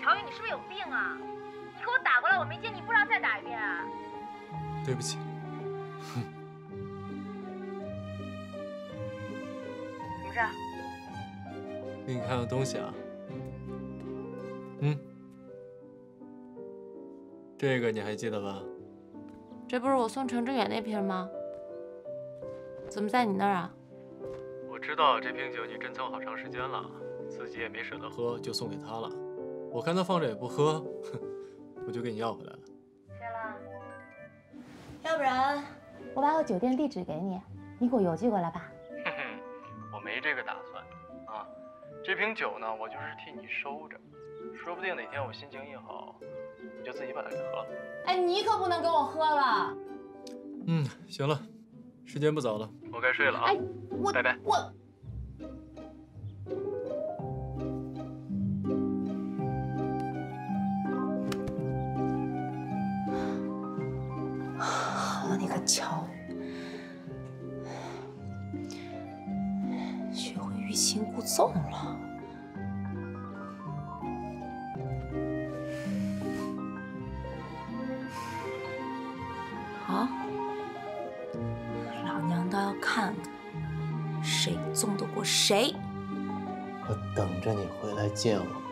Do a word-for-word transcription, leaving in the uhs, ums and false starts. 乔宇，你是不是有病啊？你给我打过来，我没接，你不知道再打一遍啊？对不起。哼。什么事儿？给你看个东西啊。嗯。这个你还记得吧？这不是我送程志远那瓶吗？怎么在你那儿啊？我知道这瓶酒你珍藏好长时间了，自己也没舍得喝，就送给他了。我看他放着也不喝，我就给你要回来了。谢了。要不然我把我酒店地址给你，你给我邮寄过来吧。哼哼，我没这个打算啊。这瓶酒呢，我就是替你收着，说不定哪天我心情一好，我就自己把它给喝了。哎，你可不能跟我喝了。嗯，行了，时间不早了，我该睡了啊。哎，我拜拜。我。 乔宇，学会欲擒故纵了。好，老娘倒要看看谁纵得过谁。我等着你回来见我。